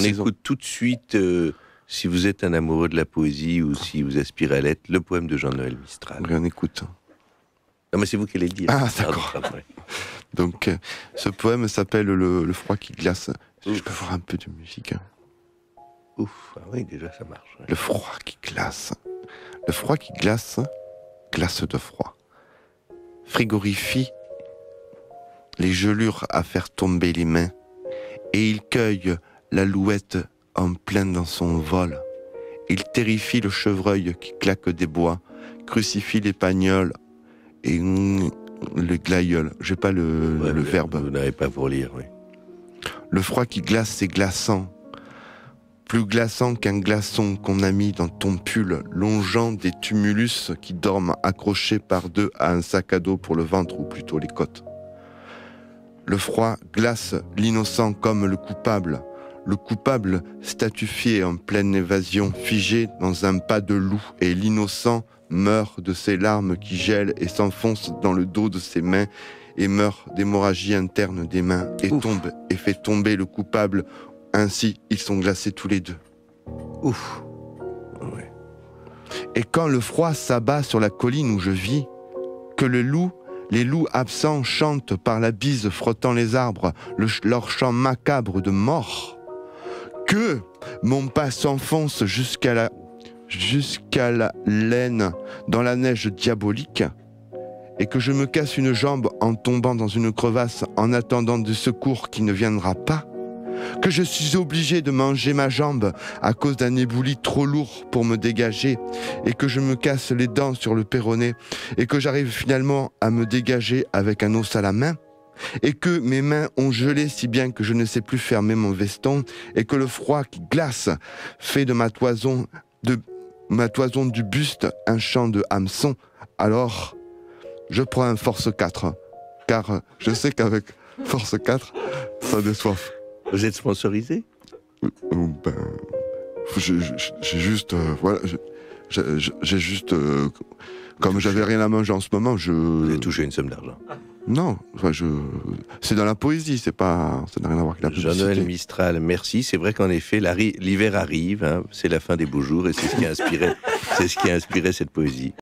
On écoute tout de suite, si vous êtes un amoureux de la poésie ou si vous aspirez à l'être, le poème de Jean-Noël Mistral. Oui, on écoute. Non, mais c'est vous qui allez le dire. Ah, d'accord. Donc, ce poème s'appelle le froid qui glace. Ouf. Je peux avoir un peu de musique. Ouf, ah oui, déjà ça marche. Ouais. Le froid qui glace. Le froid qui glace, glace de froid. Frigorifie les gelures à faire tomber les mains. Et il cueille l'alouette en plein dans son vol. Il terrifie le chevreuil qui claque des bois, crucifie les pagnoles et le glaïeul. J'ai pas le verbe. Vous n'avez pas pour lire, oui. Le froid qui glace, c'est glaçant. Plus glaçant qu'un glaçon qu'on a mis dans ton pull, longeant des tumulus qui dorment accrochés par deux à un sac à dos pour le ventre ou plutôt les côtes. Le froid glace l'innocent comme le coupable statufié en pleine évasion, figé dans un pas de loup, et l'innocent meurt de ses larmes qui gèlent et s'enfoncent dans le dos de ses mains et meurt d'hémorragie interne des mains et Ouf. Tombe et fait tomber le coupable. Ainsi, ils sont glacés tous les deux. Ouf. Ouais. Et quand le froid s'abat sur la colline où je vis, que les loups absents chantent par la bise frottant les arbres, leur chant macabre de mort, que mon pas s'enfonce jusqu'à la laine dans la neige diabolique, et que je me casse une jambe en tombant dans une crevasse en attendant du secours qui ne viendra pas, que je suis obligé de manger ma jambe à cause d'un éboulis trop lourd pour me dégager, et que je me casse les dents sur le péroné, et que j'arrive finalement à me dégager avec un os à la main, et que mes mains ont gelé si bien que je ne sais plus fermer mon veston, et que le froid qui glace fait de ma toison du buste un champ de hameçon. Alors, je prends un Force 4, car je sais qu'avec Force 4, ça désoiffe. Vous êtes sponsorisé? Ben, j'ai juste, comme j'avais rien à manger en ce moment, Vous avez touché une somme d'argent? Non, enfin, c'est dans la poésie, c'est pas, ça n'a rien à voir avec la publicité. Jean-Noël Mistral, merci. C'est vrai qu'en effet, l'hiver arrive, hein, c'est la fin des beaux jours, et c'est ce qui a inspiré cette poésie.